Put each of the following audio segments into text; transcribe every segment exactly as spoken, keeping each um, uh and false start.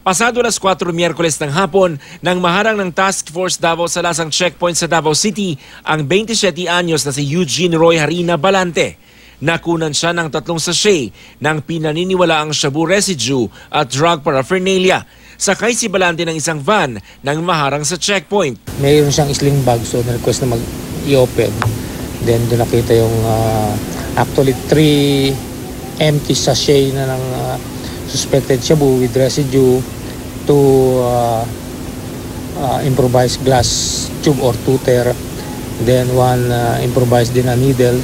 Pasado alas kwatro Miyerkules ng hapon, nang maharang ng Task Force Davao sa lasang checkpoint sa Davao City ang twenty-seven anyos na si Eugene Roy Harina Balante. Nakunan siya ng tatlong sachet ng pinaniniwalaang shabu residue at drug paraphernalia. Sakay si Balante ng isang van nang maharang sa checkpoint. Mayroon siyang sling bag, so na-request na mag-i-open. Then doon nakita yung uh, actually three empty sachet na ng uh, suspected shabu with residue to uh, uh, improvised glass tube or two-ter. Then one uh, improvised din na needle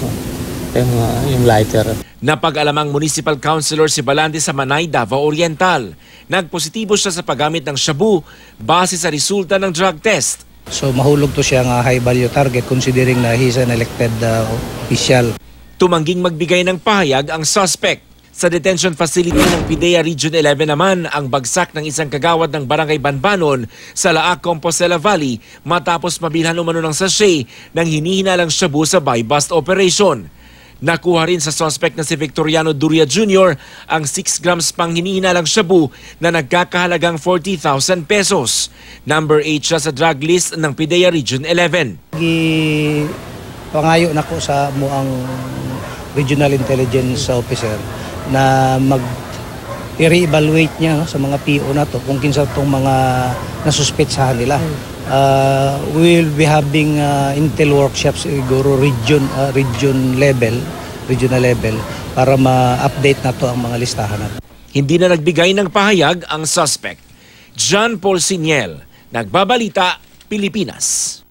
and uh, yung lighter. Napag-alamang municipal councilor si Balandi sa Manay, Davao Oriental. Nagpositibo siya sa paggamit ng shabu base sa resulta ng drug test. So mahulog to siyang uh, high value target considering na he's an elected uh, official. Tumangging magbigay ng pahayag ang suspect. Sa detention facility ng P D E A Region eleven naman ang bagsak ng isang kagawad ng Barangay Bambanon sa Laac Compostela Valley matapos mabilhan umano ng sachet ng hinihinalang shabu sa buy-bust operation. Nakuha rin sa suspect na si Victoriano Duria Junior ang six grams pang hinihinalang shabu na nagkakahalagang forty thousand pesos. Number eight siya sa drug list ng P D E A Region eleven. Gi pangayo na ko sa mo ang Regional Intelligence Officer na mag-re-evaluate niya no, sa mga P O na to kung kinsa tong mga nasuspetsahan nila. Uh, we will be having uh, intel workshops siguro region, uh, region level, regional level para ma-update na to ang mga listahan natin. Hindi na nagbigay ng pahayag ang suspect. John Paul Siniel, Nagbabalita, Pilipinas.